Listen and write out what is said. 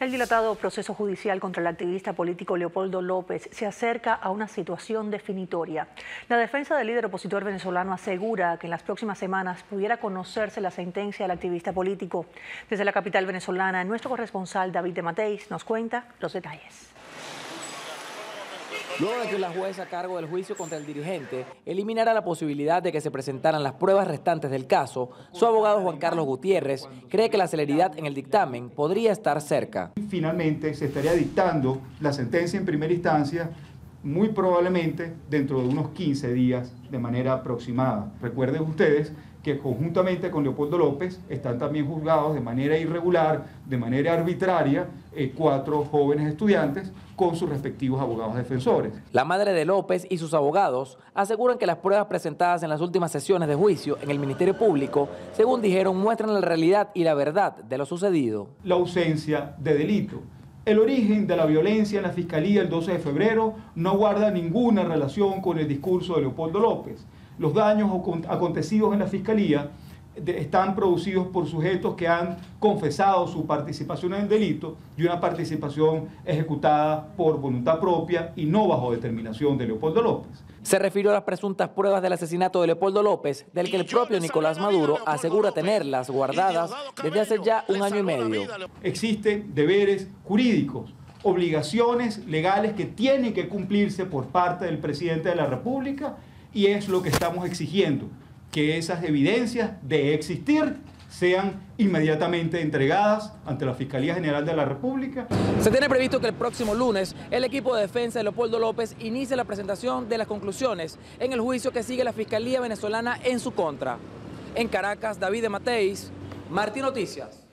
El dilatado proceso judicial contra el activista político Leopoldo López se acerca a una situación definitoria. La defensa del líder opositor venezolano asegura que en las próximas semanas pudiera conocerse la sentencia del activista político. Desde la capital venezolana, nuestro corresponsal David de Matteis nos cuenta los detalles. Luego de que la jueza a cargo del juicio contra el dirigente eliminara la posibilidad de que se presentaran las pruebas restantes del caso, su abogado Juan Carlos Gutiérrez cree que la celeridad en el dictamen podría estar cerca. Finalmente se estaría dictando la sentencia en primera instancia, muy probablemente dentro de unos 15 días de manera aproximada. Recuerden ustedes que conjuntamente con Leopoldo López están también juzgados de manera irregular, de manera arbitraria, 4 jóvenes estudiantes con sus respectivos abogados defensores. La madre de López y sus abogados aseguran que las pruebas presentadas en las últimas sesiones de juicio en el Ministerio Público, según dijeron, muestran la realidad y la verdad de lo sucedido. La ausencia de delito. El origen de la violencia en la Fiscalía el 12 de febrero no guarda ninguna relación con el discurso de Leopoldo López. Los daños acontecidos en la Fiscalía están producidos por sujetos que han confesado su participación en el delito y una participación ejecutada por voluntad propia y no bajo determinación de Leopoldo López. Se refirió a las presuntas pruebas del asesinato de Leopoldo López, del que el propio Nicolás Maduro asegura tenerlas guardadas desde hace ya un año y medio. Existen deberes jurídicos, obligaciones legales que tienen que cumplirse por parte del presidente de la República, y es lo que estamos exigiendo, que esas evidencias de existir sean inmediatamente entregadas ante la Fiscalía General de la República. Se tiene previsto que el próximo lunes el equipo de defensa de Leopoldo López inicie la presentación de las conclusiones en el juicio que sigue la Fiscalía venezolana en su contra. En Caracas, David de Matteis, Martí Noticias.